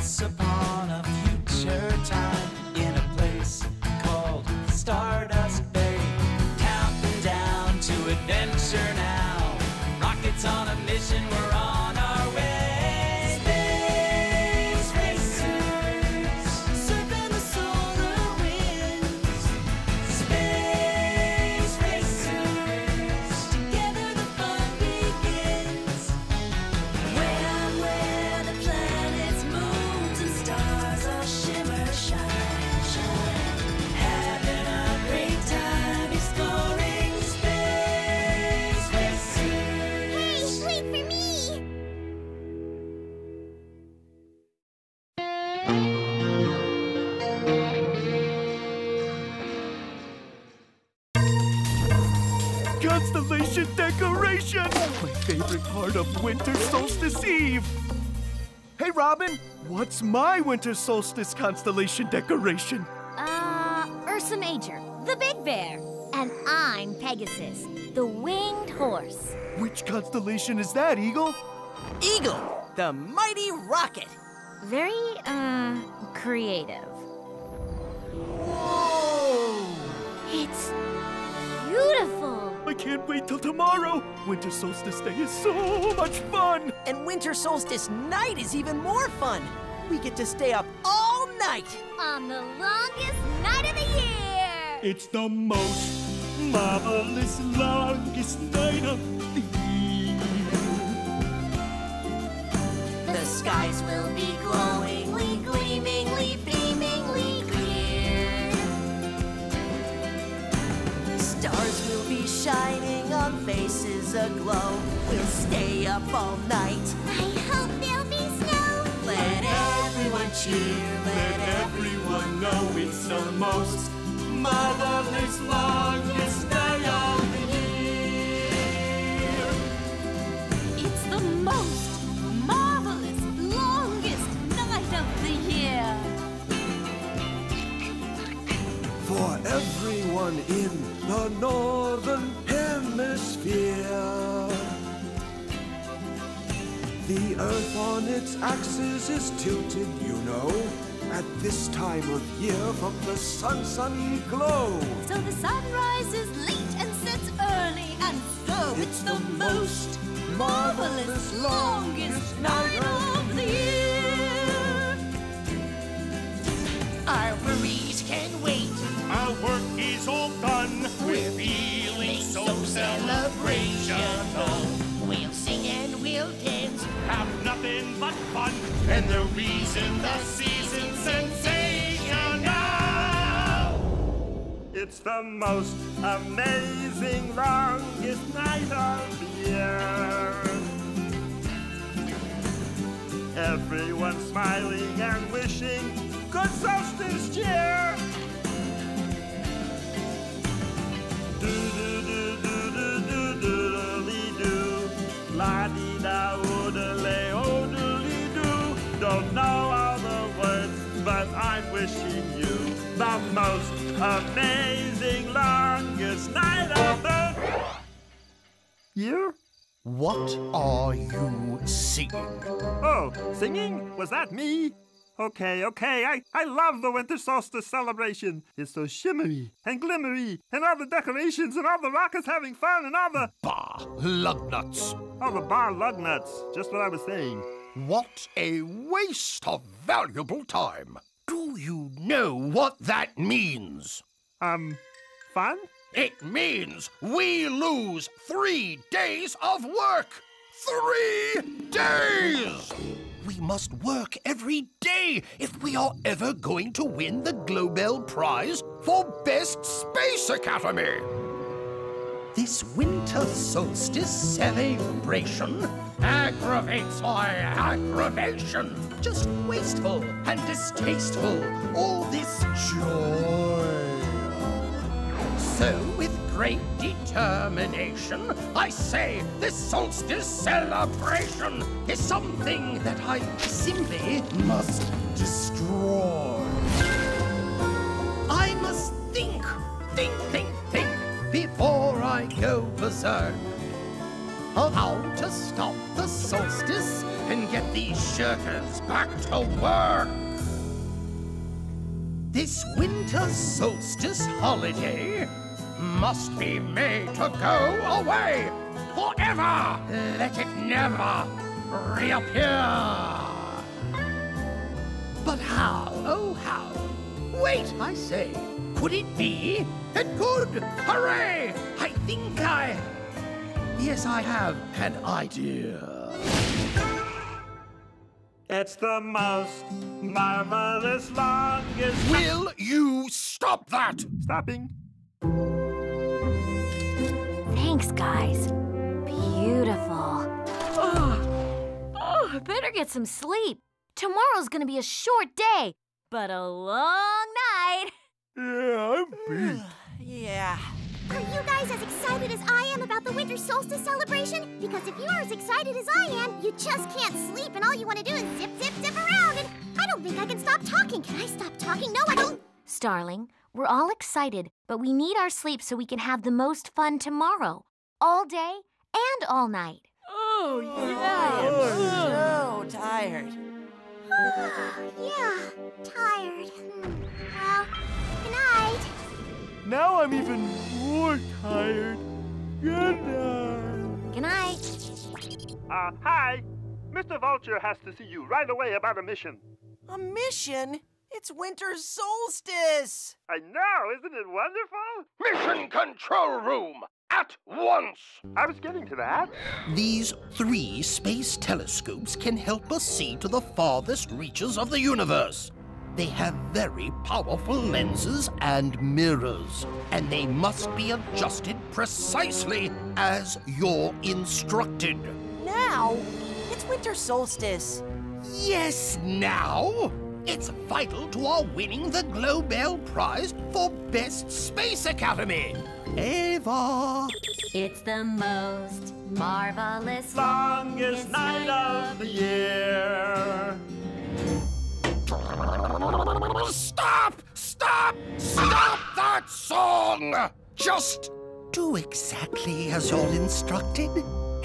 Once upon a future time, in a place called Stardust Bay, counting down to adventure now. Rockets on a mission, we're on our way. Space racers, surfing the solar winds. Space racers, together the fun begins. Where the planets, moons, and stars all shimmer, shine, shine. Having a great time exploring space racers. Hey, wait for me! Constellation decoration! My favorite part of Winter Solstice Eve! Hey, Robyn, what's my Winter Solstice constellation decoration? Ursa Major, the big bear. And I'm Pegasus, the winged horse. Which constellation is that, Eagle? Eagle, the mighty rocket. Very, creative. It's beautiful. I can't wait till tomorrow. Winter Solstice Day is so much fun. And Winter Solstice night is even more fun. We get to stay up all night. On the longest night of the year. It's the most marvelous, longest night of the year. The skies will be glowingly, gleamingly, beamingly clear. Stars will be shining on faces aglow. We'll stay up all night. I hope there'll be snow. Let everyone cheer. Let everyone know it's the most marvelous, longest night of the year. It's the most marvelous, longest night of the year. For everyone in the Northern Hemisphere. The Earth on its axis is tilted, you know, at this time of year from the sun's sunny glow. So the sun rises late and sets early, and so it's the most marvelous, longest night of the year. Our worries can wait. Our work is all done. We're feeling so celebrational. We'll sing and we'll dance, have nothing but fun, and the reason the season's sensational. It's the most amazing, longest night of the year. Everyone smiling and wishing good solstice cheer. La-dee-da, oodle-ay-oodle-doo. Don't know all the words, but I'm wishing you the most amazing, longest night of the year. What are you singing? Oh, singing? Was that me? Okay, I love the Winter Solstice celebration. It's so shimmery and glimmery, and all the decorations, and all the rockets having fun, and all the... Bah, lugnuts. All the bah, lugnuts. Just what I was saying. What a waste of valuable time. Do you know what that means? Fun? It means we lose 3 days of work. 3 days! We must work every day if we are ever going to win the Globell Prize for Best Space Academy. This Winter Solstice celebration aggravates my aggravation. Just wasteful and distasteful, all this joy. So with great determination, I say this solstice celebration is something that I simply must destroy. I must think before I go berserk. allowed to stop the solstice and get these shirkers back to work. This winter solstice holiday must be made to go away forever. Let it never reappear. But how, oh how? Wait, I say, could it be that good? Hooray! I think yes, I have an idea. It's the most marvelous, longest... Will you stop that? Stopping. Thanks, guys. Beautiful. Oh, better get some sleep. Tomorrow's gonna be a short day, but a long night. Yeah, I'm beat. Yeah. Are you guys as excited as I am about the winter solstice celebration? Because if you are as excited as I am, you just can't sleep and all you want to do is zip, zip, zip around. And I don't think I can stop talking. Can I stop talking? No, I don't. Starling, we're all excited, but we need our sleep so we can have the most fun tomorrow. All day and all night. Oh, yeah. Oh, I'm so tired. Oh, yeah, tired. Well, good night. Now I'm even more tired. Good night. Good night. Hi. Mr. Vulture has to see you right away about a mission. A mission? It's winter solstice. I know, isn't it wonderful? Mission control room, at once. I was getting to that. These three space telescopes can help us see to the farthest reaches of the universe. They have very powerful lenses and mirrors, and they must be adjusted precisely as you're instructed. Now? It's winter solstice. Yes, now. It's vital to our winning the Globell Prize for Best Space Academy. Eva! It's the most marvelous, longest night of the year. Stop! Stop! Stop that song! Just do exactly as you're instructed,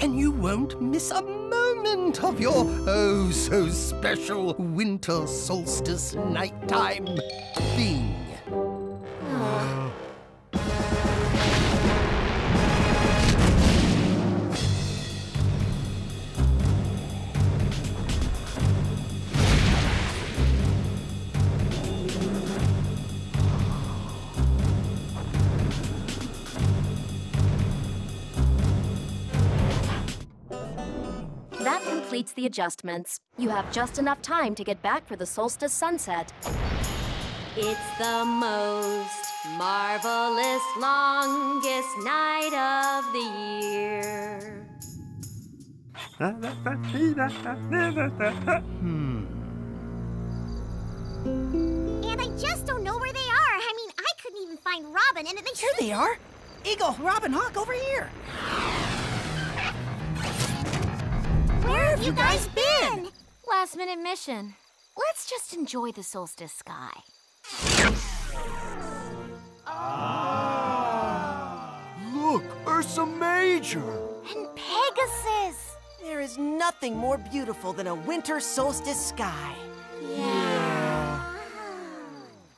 and you won't miss a moment of your oh-so-special winter solstice nighttime thing. Completes the adjustments. You have just enough time to get back for the solstice sunset. It's the most marvelous, longest night of the year. And I just don't know where they are. I mean, I couldn't even find Robyn, and here they are. Eagle, Robyn, Hawk, over here. Where have you guys been? Last minute mission. Let's just enjoy the solstice sky. Look, Ursa Major. And Pegasus. There is nothing more beautiful than a winter solstice sky. Yeah.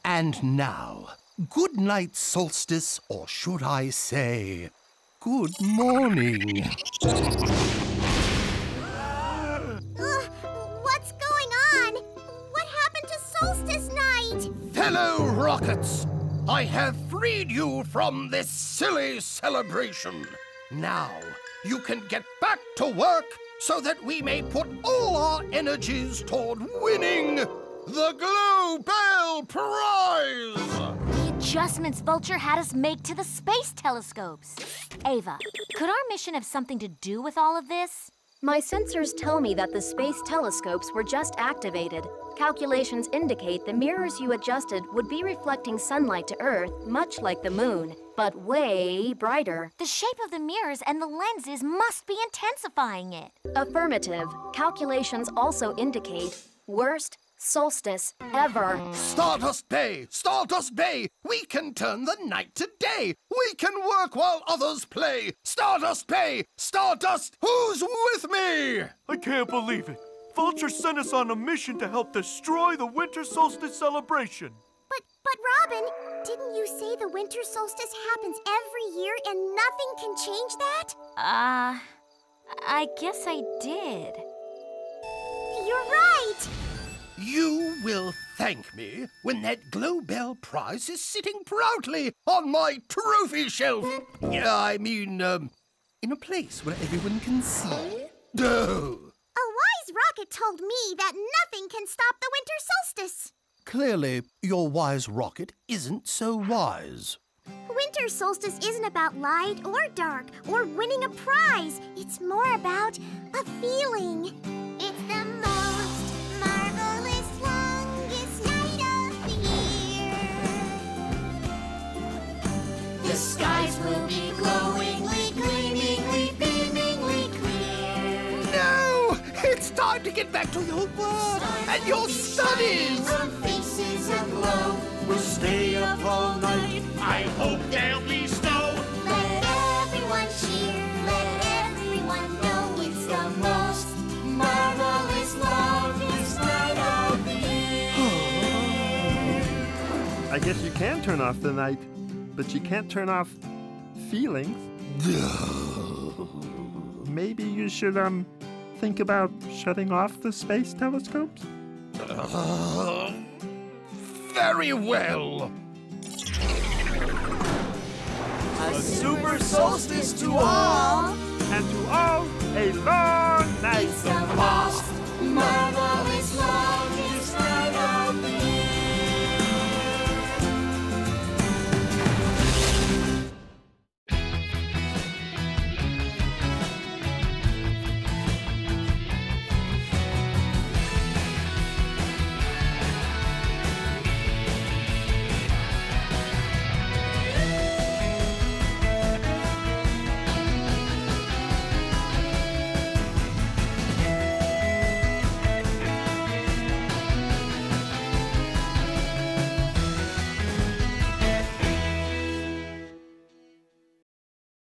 And now, good night solstice, or should I say, good morning. Hello, rockets! I have freed you from this silly celebration. Now, you can get back to work so that we may put all our energies toward winning the Globell Prize! The adjustments Vulture had us make to the space telescopes. Ava, could our mission have something to do with all of this? My sensors tell me that the space telescopes were just activated. Calculations indicate the mirrors you adjusted would be reflecting sunlight to Earth, much like the moon, but way brighter. The shape of the mirrors and the lenses must be intensifying it. Affirmative. Calculations also indicate worst solstice ever. Stardust Bay! Stardust Bay! We can turn the night to day! We can work while others play! Stardust Bay! Stardust, who's with me? I can't believe it. Vulture sent us on a mission to help destroy the winter solstice celebration. But Robyn, didn't you say the winter solstice happens every year and nothing can change that? I guess I did. You're right! You will thank me when that Globell Prize is sitting proudly on my trophy shelf. I mean, in a place where everyone can see. Oh! A wise rocket told me that nothing can stop the winter solstice. Clearly, your wise rocket isn't so wise. Winter solstice isn't about light or dark or winning a prize. It's more about a feeling. It's the most marvelous, longest night of the year. The skies will be glowingly, gleamingly, beamingly clear. No! It's time to get back to your work and your studies! Our faces aglow, we'll stay up all night. I hope there'll be snow. Let everyone cheer, let everyone know it's the most marvelous, longest night of the year. I guess you can turn off the night, but you can't turn off feelings. Maybe you should, think about shutting off the space telescopes? Very well! A super solstice to all! And to all, a long night of lost marvel!